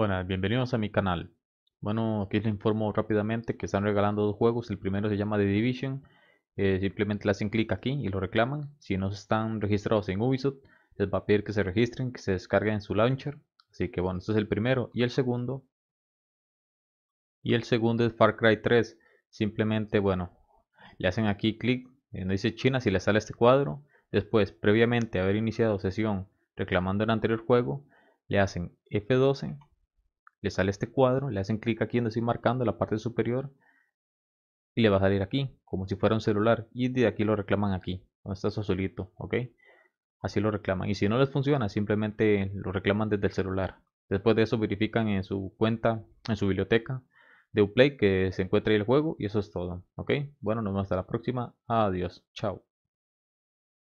Buenas, bienvenidos a mi canal. Bueno, aquí les informo rápidamente que están regalando dos juegos. El primero se llama The Division. Simplemente le hacen clic aquí y lo reclaman. Si no están registrados en Ubisoft, les va a pedir que se registren, que se descarguen en su launcher. Así que bueno, este es el primero. Y el segundo. Es Far Cry 3. Simplemente, bueno, le hacen aquí clic. No dice China, si le sale este cuadro. Después, previamente haber iniciado sesión reclamando el anterior juego, le hacen F12. Le sale este cuadro, le hacen clic aquí donde estoy marcando la parte superior y le va a salir aquí, como si fuera un celular, y de aquí lo reclaman aquí, donde está su solito, ok. Así lo reclaman, y si no les funciona, simplemente lo reclaman desde el celular. Después de eso verifican en su cuenta, en su biblioteca de Uplay que se encuentra ahí el juego, y eso es todo, ok. Bueno, nos vemos hasta la próxima, adiós, chao.